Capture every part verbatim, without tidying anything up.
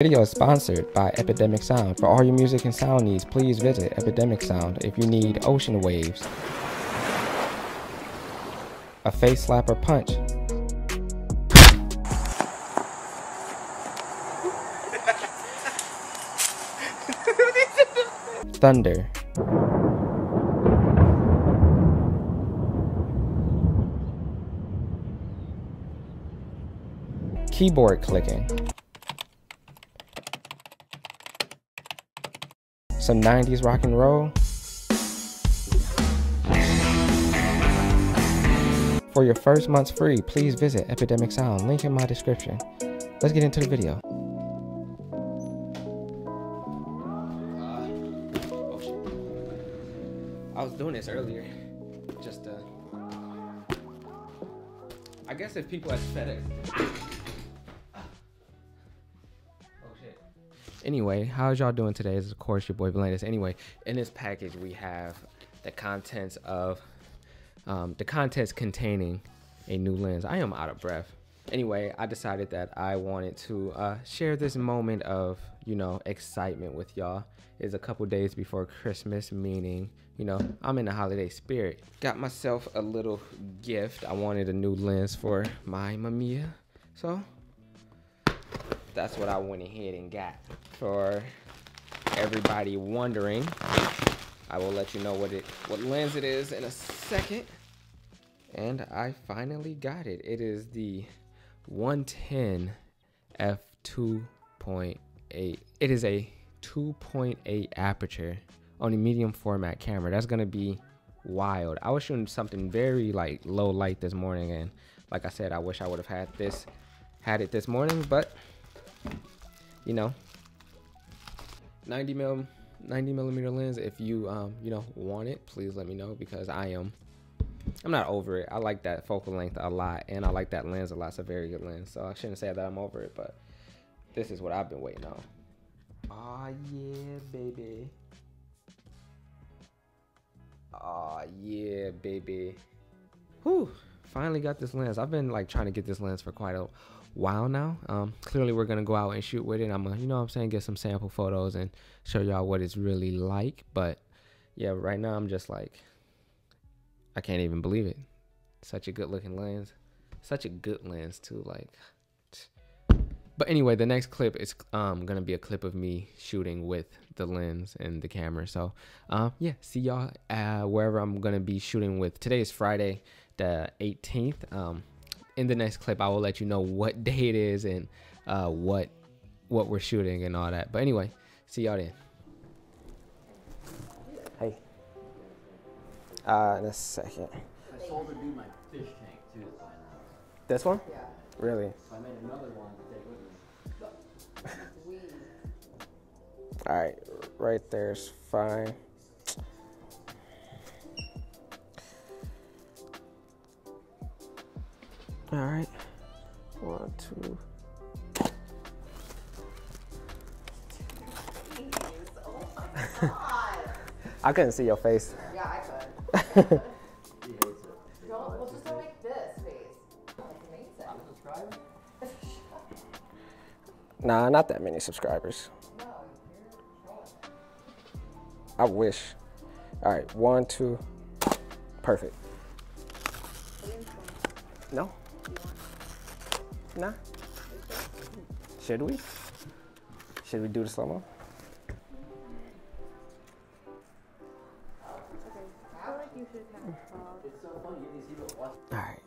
This video is sponsored by Epidemic Sound. For all your music and sound needs, please visit Epidemic Sound. If you need ocean waves, a face slap or punch, thunder, keyboard clicking, some nineties rock and roll. For your first month's free, please visit Epidemic Sound, link in my description. Let's get into the video. Uh, oh shit. I was doing this earlier. Just, uh, I guess if people at FedEx. Anyway, how's y'all doing today? It's of course your boy Vuhlandes. Anyway, in this package we have the contents of um, the contents containing a new lens. I am out of breath. Anyway, I decided that I wanted to uh, share this moment of, you know, excitement with y'all. It's a couple days before Christmas, meaning, you know, I'm in the holiday spirit. Got myself a little gift. I wanted a new lens for my Mamiya, so that's what I went ahead and got. For everybody wondering, I will let you know what it what lens it is in a second. And I finally got it. It is the one ten f two point eight. It is a two point eight aperture on a medium format camera. That's gonna be wild. I was shooting something very like low light this morning, and like I said, I wish I would have had this had it this morning, but you know, ninety mil ninety millimeter lens. If you um you know want it, please let me know, because i am i'm not over it. I like that focal length a lot, and I like that lens a lot. It's a very good lens, so I shouldn't say that I'm over it, but this is what I've been waiting on. Oh yeah baby, oh yeah baby. Whew, finally got this lens. I've been like trying to get this lens for quite a while now. Um clearly we're gonna go out and shoot with it. I'm gonna, you know what I'm saying, get some sample photos and show y'all what it's really like. But yeah, right now I'm just like, I can't even believe it. Such a good looking lens, such a good lens too, like. But anyway, the next clip is um gonna be a clip of me shooting with the lens and the camera. So um yeah, see y'all uh wherever I'm gonna be shooting with. Today is Friday the eighteenth. um In the next clip, I will let you know what day it is and uh, what what we're shooting and all that. But anyway, see y'all then. Hey. Uh, in a second. I sold to do my fish tank too. This one? Yeah. Really? So I made another one to take with me. All right, right there's fine. All right, one, two. I couldn't see your face. Yeah, I could. She hates it. Don't, well, just don't make this face. That's amazing. Subscribe? Nah, not that many subscribers. No, you're I wish. All right, one, two. Perfect. No. Nah. Should we? Should we do the slow-mo? Alright. Alright,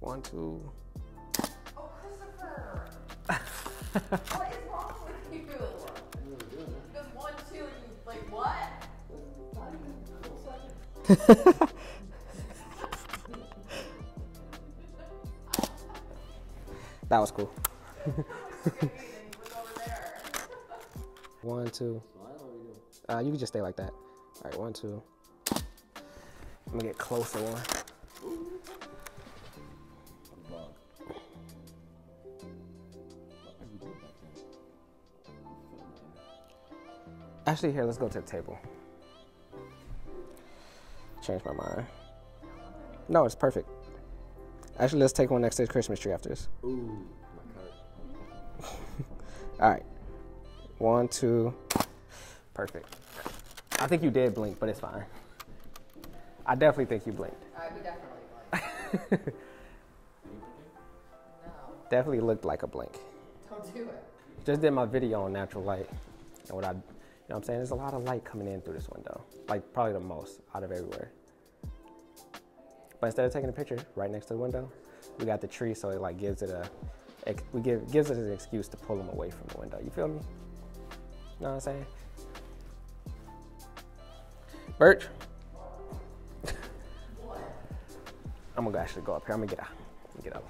one, two. Oh, Christopher! What is wrong with you? Because one, two, and you like what? That was cool. One, two. Uh, you can just stay like that. All right, one, two. I'm gonna get closer one. Actually, here, let's go to the table. Change my mind. No, it's perfect. Actually, let's take one next to the Christmas tree after this. Ooh, my card. All right. One, two. Perfect. I think you did blink, but it's fine. I definitely think you blinked. I uh, definitely blinked. No. Definitely looked like a blink. Don't do it. Just did my video on natural light. And what I, you know what I'm saying? There's a lot of light coming in through this window. Like probably the most out of everywhere. But instead of taking a picture right next to the window, we got the tree, so it like gives it a, it, we give, gives it an excuse to pull them away from the window. You feel me? You know what I'm saying? Birch. I'm gonna actually go up here. I'm gonna get out. Gonna get out.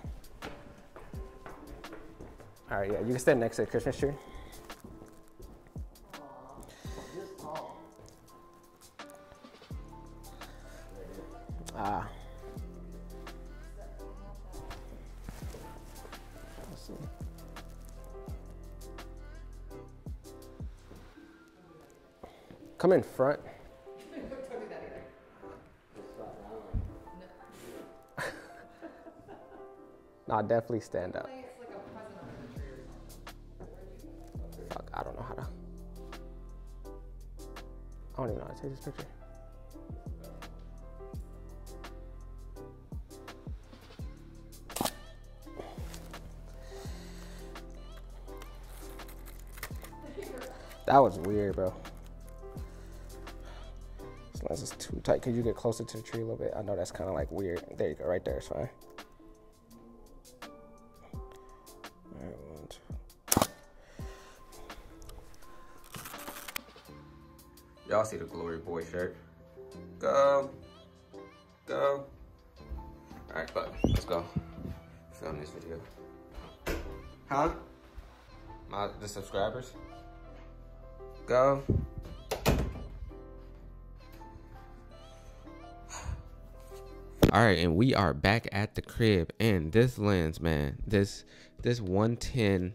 All right, yeah, you can stand next to the Christmas tree. Ah. Let's see. Come in front. I'll definitely stand up. Fuck, I don't know how to. I don't even know how to take this picture. That was weird, bro. This lens is too tight. Could you get closer to the tree a little bit? I know that's kind of like weird. There you go, right there, it's fine. Y'all see the Glory Boy shirt? Go, go. All right, but let's go film this video. Huh? My the subscribers. Go. All right, and we are back at the crib, and this lens, man, this this one ten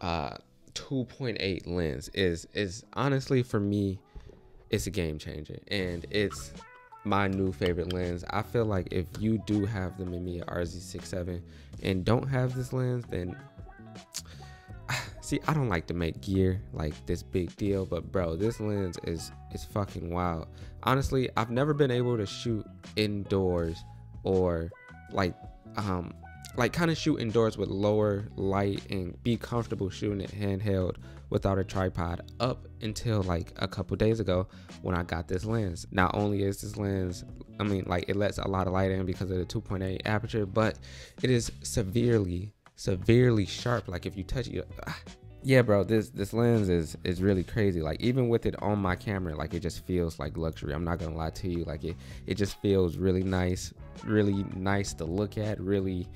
uh, two point eight lens is is honestly for me. It's a game changer, and it's my new favorite lens. I feel like if you do have the Mamiya R Z sixty-seven and don't have this lens, then see, I don't like to make gear like this big deal, but bro, this lens is is fucking wild. Honestly, I've never been able to shoot indoors or like um like kind of shoot indoors with lower light and be comfortable shooting it handheld without a tripod up until like a couple days ago when I got this lens. Not only is this lens, I mean, like it lets a lot of light in because of the two point eight aperture, but it is severely, severely sharp. Like if you touch it, ah. Yeah, bro, this this lens is is really crazy. Like even with it on my camera, like it just feels like luxury. I'm not gonna lie to you. Like it, it just feels really nice, really nice to look at, really,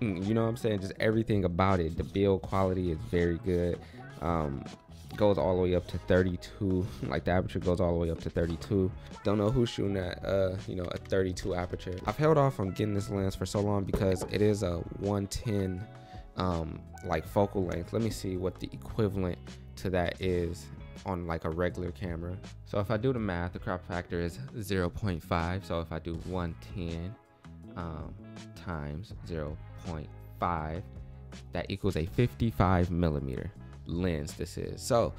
you know what I'm saying, just everything about it. The build quality is very good. Um goes all the way up to thirty-two, like the aperture goes all the way up to thirty-two. Don't know who's shooting at uh you know, a thirty-two aperture. I've held off on getting this lens for so long because it is a one ten um like focal length. Let me see what the equivalent to that is on like a regular camera. So if I do the math, the crop factor is zero point five. So if I do one ten um times zero point five, that equals a fifty-five millimeter lens. This is so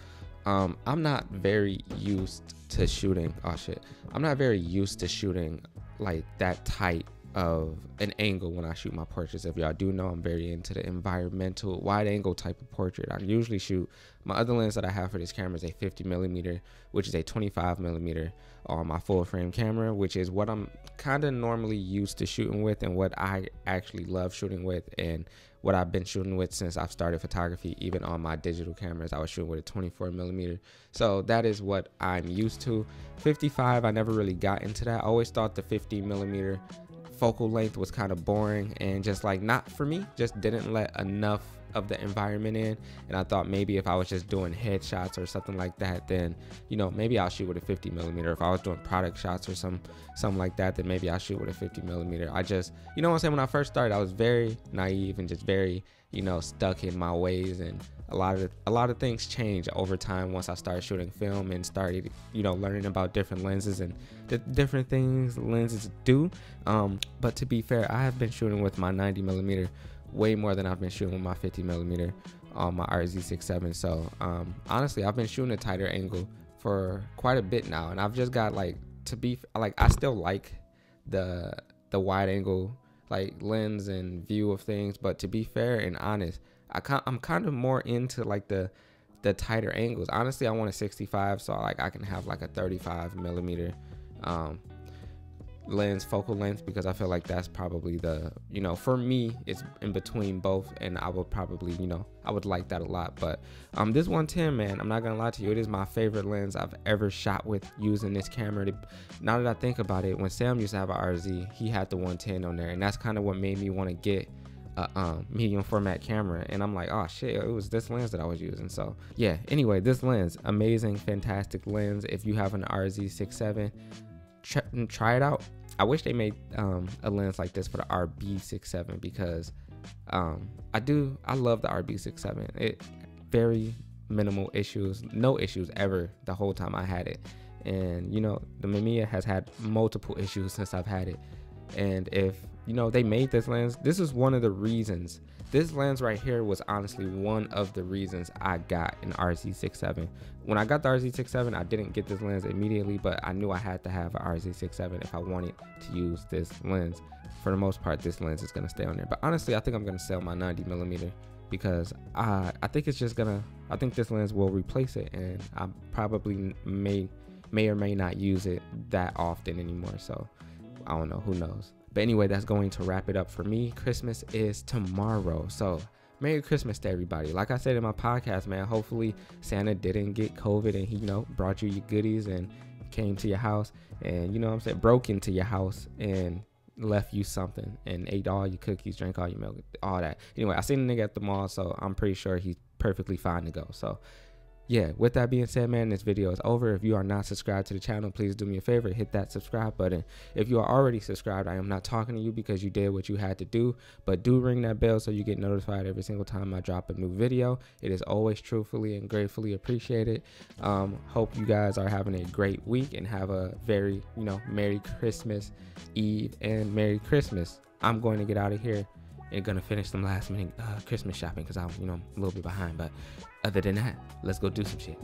um I'm not very used to shooting oh shit I'm not very used to shooting like that tight of an angle when I shoot my portraits. If y'all do know, I'm very into the environmental wide angle type of portrait. I usually shoot, my other lens that I have for this camera is a fifty millimeter, which is a twenty-five millimeter on my full frame camera, which is what I'm kind of normally used to shooting with and what I actually love shooting with and what I've been shooting with since I've started photography. Even on my digital cameras, I was shooting with a twenty-four millimeter. So that is what I'm used to. fifty-five, I never really got into that. I always thought the fifty millimeter focal length was kind of boring and just like not for me. Just didn't let enough of the environment in. And I thought maybe if I was just doing headshots or something like that, then, you know, maybe I'll shoot with a fifty millimeter. If I was doing product shots or some something like that, then maybe I'll shoot with a fifty millimeter. I just, you know what I'm saying? When I first started, I was very naive and just very, you know, stuck in my ways, and a lot of a lot of things change over time once I started shooting film and started, you know, learning about different lenses and the different things lenses do. Um, but to be fair, I have been shooting with my ninety millimeter way more than I've been shooting with my fifty millimeter on my R Z sixty-seven. So um, honestly, I've been shooting a tighter angle for quite a bit now, and I've just got like to be like I still like the the wide angle like lens and view of things, but to be fair and honest, I I'm kind of more into like the the tighter angles. Honestly, I want a sixty-five, so like I can have like a thirty-five millimeter um, lens, focal length, because I feel like that's probably the, you know, for me, it's in between both, and I would probably, you know, I would like that a lot. But um, this one ten, man, I'm not gonna lie to you, it is my favorite lens I've ever shot with using this camera. Now that I think about it, when Sam used to have an R Z, he had the one ten on there, and that's kind of what made me want to get Uh, um medium format camera, and I'm like, oh shit, it was this lens that I was using. So yeah, anyway, this lens, amazing, fantastic lens. If you have an R Z sixty-seven, try, try it out. I wish they made um a lens like this for the R B sixty-seven, because um I do I love the R B sixty-seven. It very minimal issues, no issues ever the whole time I had it. And you know, the Mamiya has had multiple issues since I've had it. And if you know, they made this lens, this is one of the reasons. This lens right here was honestly one of the reasons I got an R Z sixty-seven. When I got the R Z sixty-seven, I didn't get this lens immediately, but I knew I had to have an R Z sixty-seven if I wanted to use this lens. For the most part, this lens is gonna stay on there. But honestly, I think I'm gonna sell my ninety millimeter, because I, I think it's just gonna, I think this lens will replace it, and I probably may, may or may not use it that often anymore. So I don't know, who knows? But anyway, that's going to wrap it up for me. Christmas is tomorrow, so Merry Christmas to everybody. Like I said in my podcast, man, hopefully Santa didn't get COVID and he, you know, brought you your goodies and came to your house and, you know what I'm saying, broke into your house and left you something and ate all your cookies, drank all your milk, all that. Anyway, I seen a nigga at the mall, so I'm pretty sure he's perfectly fine to go. So yeah, with that being said, man, this video is over. If you are not subscribed to the channel, please do me a favor, hit that subscribe button. If you are already subscribed, I am not talking to you because you did what you had to do, but do ring that bell so you get notified every single time I drop a new video. It is always truthfully and gratefully appreciated. Um, hope you guys are having a great week and have a very, you know, Merry Christmas Eve and Merry Christmas. I'm going to get out of here and gonna finish some last minute uh, Christmas shopping, because I'm, you know, a little bit behind. But other than that, let's go do some shit.